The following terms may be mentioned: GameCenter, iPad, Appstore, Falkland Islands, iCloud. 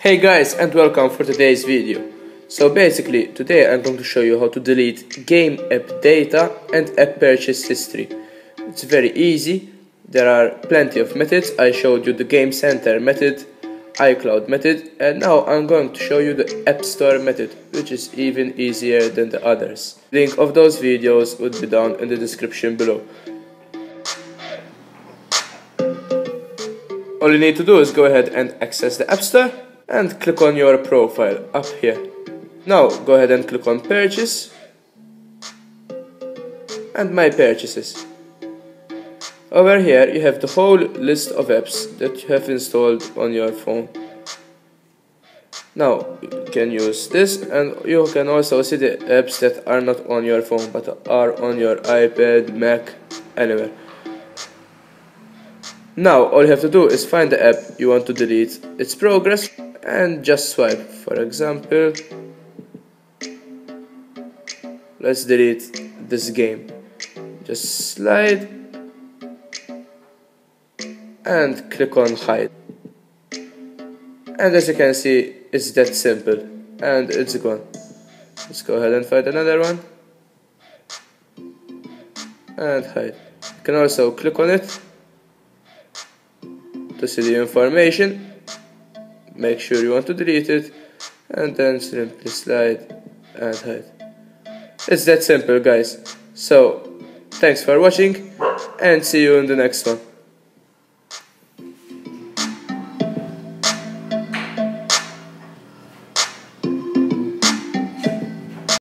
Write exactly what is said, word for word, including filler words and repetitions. Hey guys, and welcome for today's video. So basically today I'm going to show you how to delete game app data and app purchase history. It's very easy. There are plenty of methods. I showed you the GameCenter method, iCloud method, and now I'm going to show you the Appstore method, which is even easier than the others. Link of those videos would be down in the description below. All you need to do is go ahead and access the Appstore and click on your profile up here. Now go ahead and click on purchase and my purchases. Over here you have the whole list of apps that you have installed on your phone. Now you can use this, and you can also see the apps that are not on your phone but are on your iPad, Mac, anywhere. Now all you have to do is find the app you want to delete, its progress, and just swipe. For example, let's delete this game. Just slide and click on hide, and as you can see, it's that simple and it's gone. Let's go ahead and find another one and hide. You can also click on it to see the information. Make sure you want to delete it, and then simply slide and hide. It's that simple, guys. So thanks for watching, and see you in the next one.